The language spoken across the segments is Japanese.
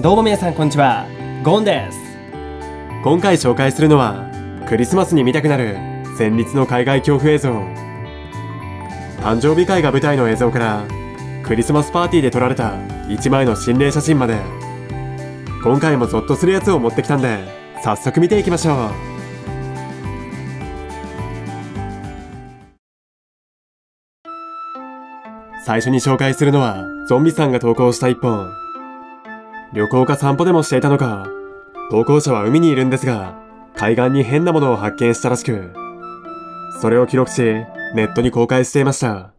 どうも皆さんこんにちは、ゴンです。今回紹介するのはクリスマスに見たくなる戦慄の海外恐怖映像。誕生日会が舞台の映像からクリスマスパーティーで撮られた1枚の心霊写真まで、今回もゾッとするやつを持ってきたんで早速見ていきましょう。最初に紹介するのは、ゾンビさんが投稿した一本。旅行か散歩でもしていたのか、投稿者は海にいるんですが、海岸に変なものを発見したらしく、それを記録し、ネットに公開していました。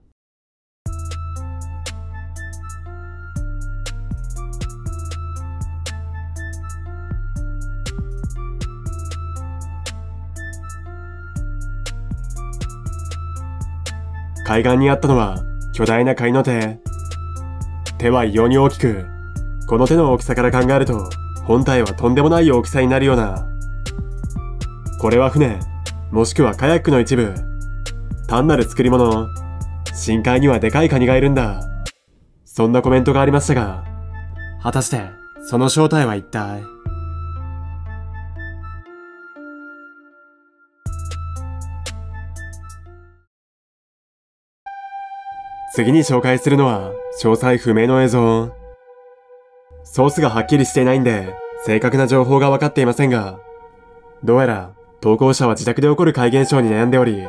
海岸にあったのは、巨大なカニの手。手は異様に大きく、この手の大きさから考えると、本体はとんでもない大きさになるような。これは船、もしくはカヤックの一部。単なる作り物。深海にはでかいカニがいるんだ。そんなコメントがありましたが、果たして、その正体は一体。次に紹介するのは、詳細不明の映像。ソースがはっきりしていないんで、正確な情報が分かっていませんが、どうやら、投稿者は自宅で起こる怪現象に悩んでおり、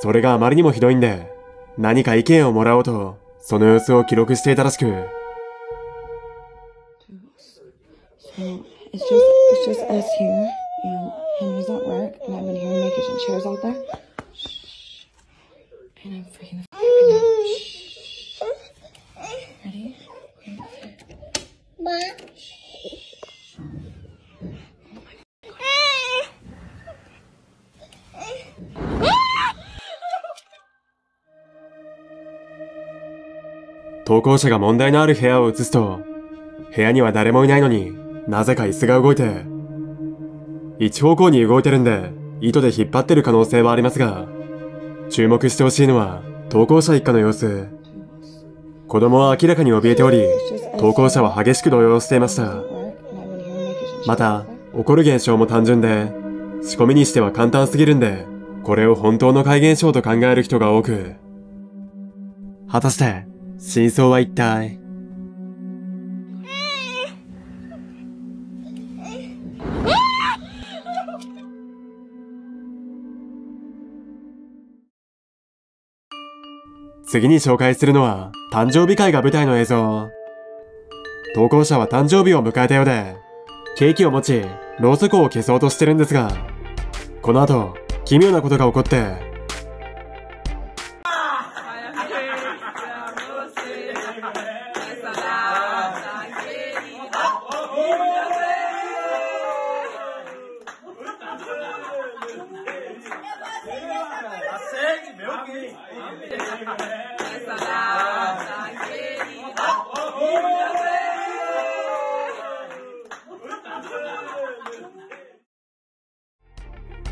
それがあまりにもひどいんで、何か意見をもらおうと、その様子を記録していたらしく。投稿者が問題のある部屋を映すと、部屋には誰もいないのになぜか椅子が動いて、一方向に動いてるんで糸で引っ張ってる可能性はありますが、注目してほしいのは投稿者一家の様子。子供は明らかに怯えており、投稿者は激しく動揺していました。また、起こる現象も単純で、仕込みにしては簡単すぎるんで、これを本当の怪現象と考える人が多く。果たして、真相は一体。次に紹介するのは、誕生日会が舞台の映像。投稿者は誕生日を迎えたようで、ケーキを持ち、ろうそくを消そうとしてるんですが、この後、奇妙なことが起こって、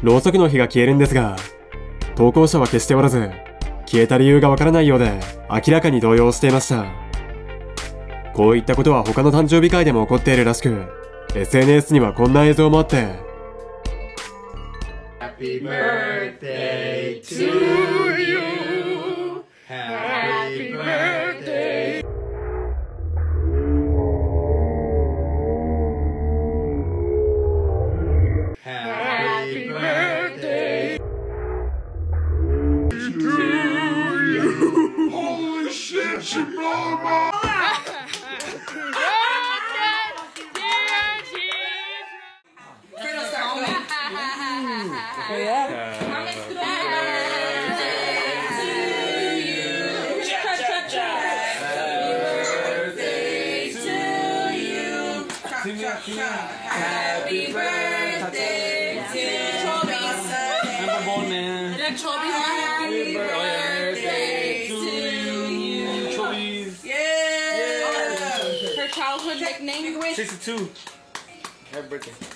ろうそくの火が消えるんですが、投稿者は消しておらず、消えた理由がわからないようで明らかに動揺していました。こういったことは他の誕生日会でも起こっているらしく、SNS にはこんな映像もあって、Happy birthday to you. Happy birthday. 62. Happy birthday.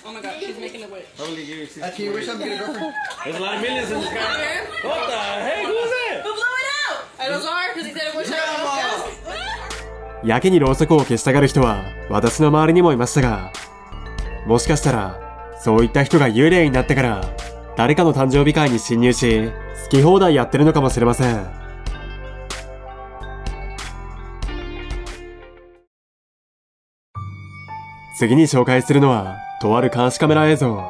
Oh my god, she's making a wish. Probably you. Can you wish I'm gonna go for? There's a lot of millions in the sky. What the heck? Who was that? Who blew it out? It was ours because he said it was ours. やけにろうそくを消したがる人は私の周りにもいましたが、もしかしたらそういった人が幽霊になってから誰かの誕生日会に侵入し好き放題やってるのかもしれません。次に紹介するのはとある監視カメラ映像。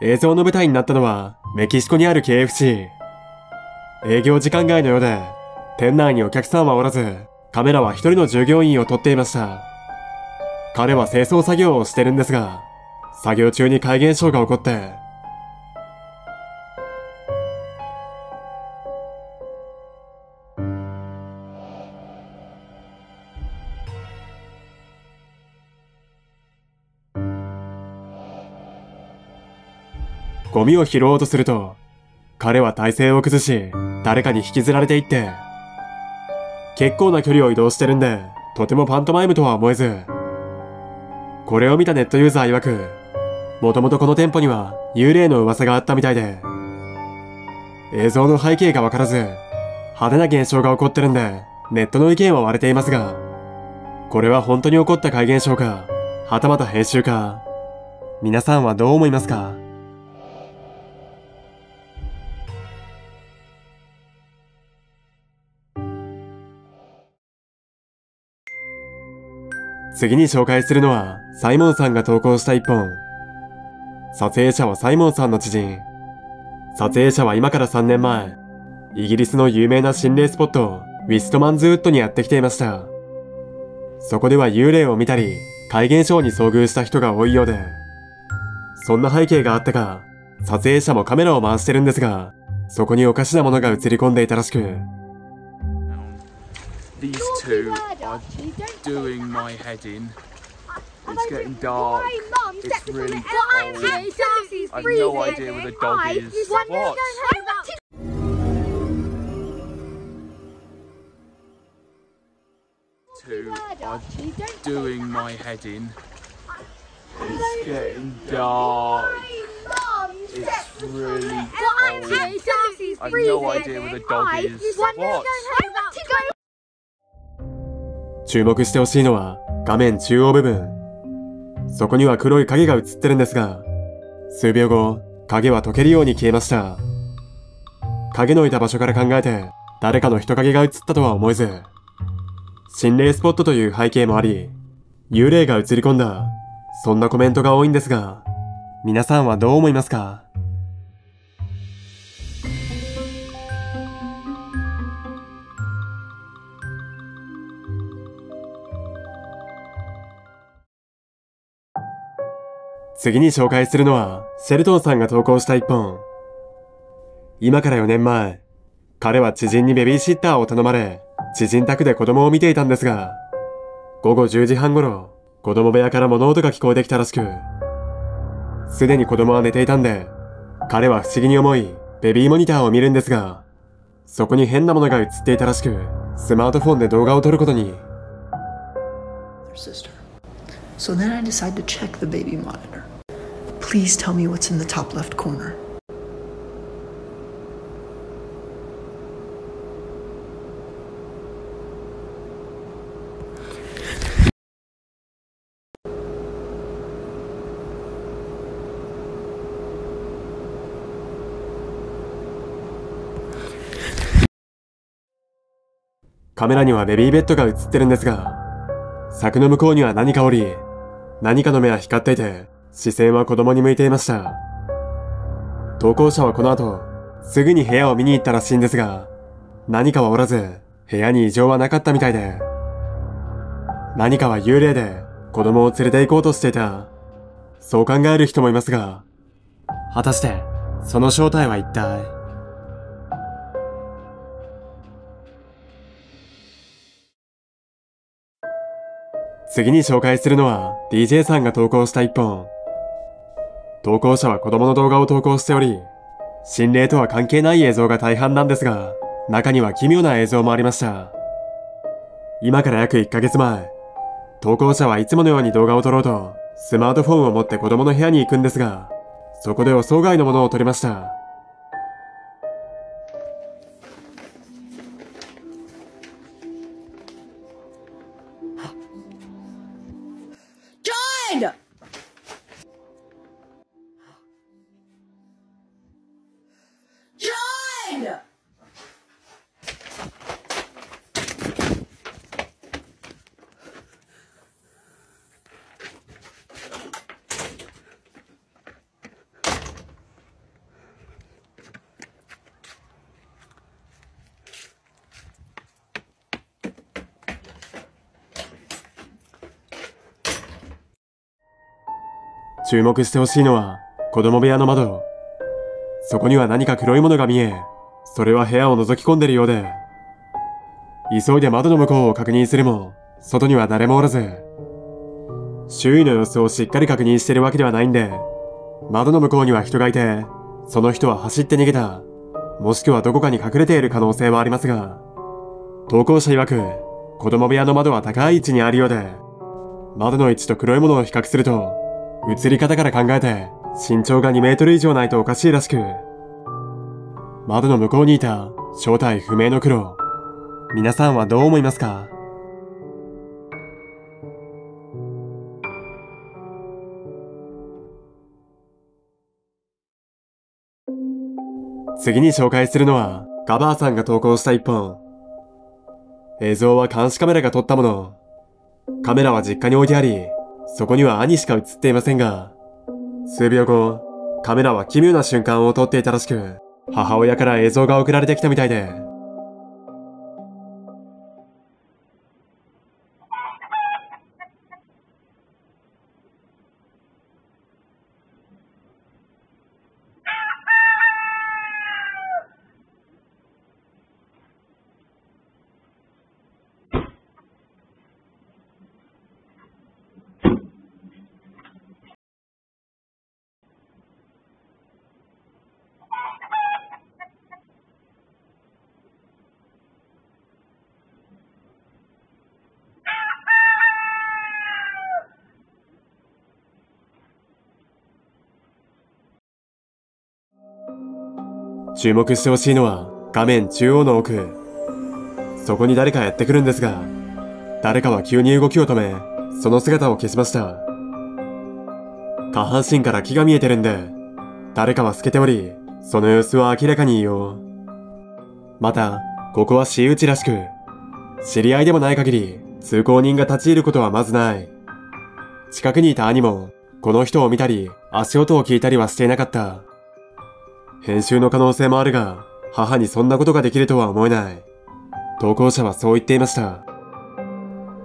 映像の舞台になったのはメキシコにある KFC。営業時間外のようで店内にお客さんはおらず、カメラは一人の従業員を撮っていました。彼は清掃作業をしてるんですが、作業中に怪現象が起こって、ゴミを拾おうとすると、彼は体勢を崩し、誰かに引きずられていって、結構な距離を移動してるんで、とてもパントマイムとは思えず、これを見たネットユーザー曰く、もともとこの店舗には幽霊の噂があったみたいで、映像の背景がわからず、派手な現象が起こってるんで、ネットの意見は割れていますが、これは本当に起こった怪現象か、はたまた編集か、皆さんはどう思いますか？次に紹介するのは、サイモンさんが投稿した一本。撮影者はサイモンさんの知人。撮影者は今から3年前、イギリスの有名な心霊スポット、ウィストマンズウッドにやってきていました。そこでは幽霊を見たり、怪現象に遭遇した人が多いようで、そんな背景があったか、撮影者もカメラを回してるんですが、そこにおかしなものが映り込んでいたらしく、These two are doing my head in. It's getting dark. It's really cold. I have no idea where the dog is. What? 2 are doing my head in. It's getting dark. It's really cold. I have no idea where the dog is. What?注目してほしいのは画面中央部分。そこには黒い影が映ってるんですが、数秒後、影は溶けるように消えました。影のいた場所から考えて、誰かの人影が映ったとは思えず、心霊スポットという背景もあり、幽霊が映り込んだ、そんなコメントが多いんですが、皆さんはどう思いますか？次に紹介するのは、シェルトンさんが投稿した一本。今から4年前、彼は知人にベビーシッターを頼まれ、知人宅で子供を見ていたんですが、午後10時半頃、子供部屋から物音が聞こえてきたらしく、すでに子供は寝ていたんで、彼は不思議に思い、ベビーモニターを見るんですが、そこに変なものが映っていたらしく、スマートフォンで動画を撮ることに。So then I decided to check the baby monitor.Please tell me what's in the top left corner. Camera にはベビーベッドが映ってるんですが、柵の向こうには何かおり、何かの目は光っていて、視線は子供に向いていました。投稿者はこの後、すぐに部屋を見に行ったらしいんですが、何かはおらず、部屋に異常はなかったみたいで、何かは幽霊で子供を連れて行こうとしていた。そう考える人もいますが、果たして、その正体は一体？次に紹介するのは、DJ さんが投稿した一本。投稿者は子供の動画を投稿しており、心霊とは関係ない映像が大半なんですが、中には奇妙な映像もありました。今から約1ヶ月前、投稿者はいつものように動画を撮ろうと、スマートフォンを持って子供の部屋に行くんですが、そこで予想外のものを撮りました。head! John!注目してほしいのは子供部屋の窓。そこには何か黒いものが見え、それは部屋を覗き込んでるようで。急いで窓の向こうを確認するも、外には誰もおらず。周囲の様子をしっかり確認してるわけではないんで、窓の向こうには人がいて、その人は走って逃げた。もしくはどこかに隠れている可能性はありますが、投稿者曰く、子供部屋の窓は高い位置にあるようで、窓の位置と黒いものを比較すると、映り方から考えて身長が2メートル以上ないとおかしいらしく、窓の向こうにいた正体不明の黒、皆さんはどう思いますか？次に紹介するのはガバーさんが投稿した一本。映像は監視カメラが撮ったもの。カメラは実家に置いてあり、そこには兄しか映っていませんが、数秒後、カメラは奇妙な瞬間を撮っていたらしく、母親から映像が送られてきたみたいで。注目してほしいのは画面中央の奥。そこに誰かやってくるんですが、誰かは急に動きを止め、その姿を消しました。下半身から木が見えてるんで、誰かは透けており、その様子は明らかに異様。また、ここは私有地らしく、知り合いでもない限り通行人が立ち入ることはまずない。近くにいた兄も、この人を見たり、足音を聞いたりはしていなかった。編集の可能性もあるが、母にそんなことができるとは思えない。投稿者はそう言っていました。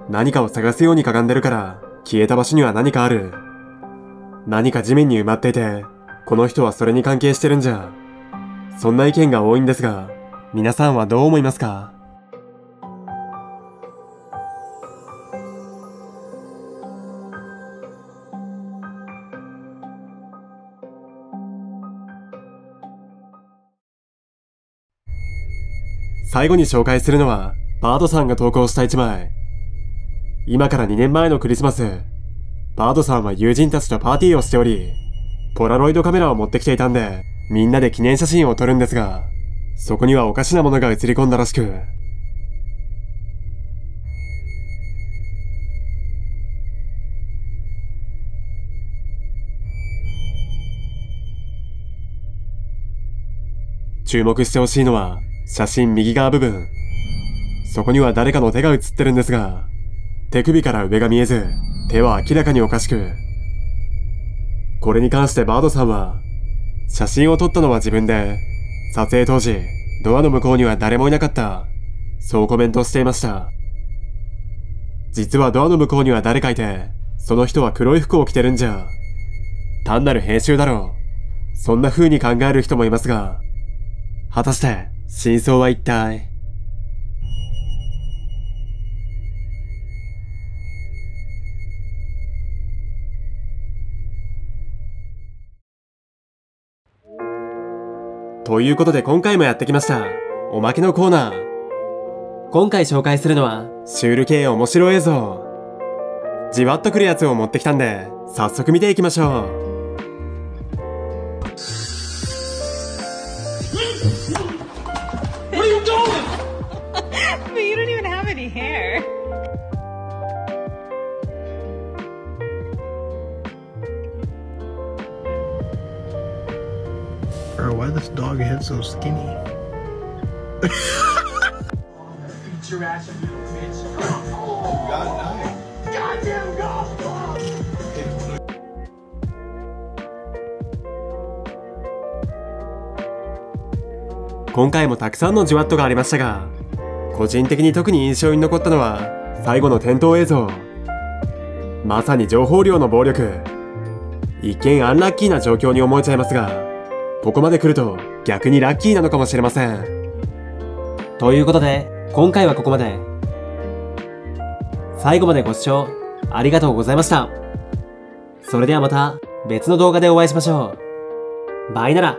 何かを探すようにかがんでるから、消えた場所には何かある。何か地面に埋まっていて、この人はそれに関係してるんじゃ。そんな意見が多いんですが、皆さんはどう思いますか？最後に紹介するのは、バードさんが投稿した一枚。今から2年前のクリスマス、バードさんは友人たちとパーティーをしており、ポラロイドカメラを持ってきていたんで、みんなで記念写真を撮るんですが、そこにはおかしなものが映り込んだらしく、注目してほしいのは、写真右側部分。そこには誰かの手が写ってるんですが、手首から上が見えず、手は明らかにおかしく。これに関してバードさんは、写真を撮ったのは自分で、撮影当時、ドアの向こうには誰もいなかった。そうコメントしていました。実はドアの向こうには誰かいて、その人は黒い服を着てるんじゃ。単なる編集だろう。そんな風に考える人もいますが、果たして、真相は一体。ということで今回もやってきました。おまけのコーナー。今回紹介するのは、シュール系面白映像。じわっとくるやつを持ってきたんで、早速見ていきましょう。Bro, why this dog head so skinny? Jurassic, bitch. Oh, God, goddamn golf ball!今回もたくさんのじわっとがありましたが、個人的に特に印象に残ったのは最後の転倒映像。まさに情報量の暴力。一見アンラッキーな状況に思えちゃいますが、ここまで来ると逆にラッキーなのかもしれません。ということで今回はここまで。最後までご視聴ありがとうございました。それではまた別の動画でお会いしましょう。バイなら。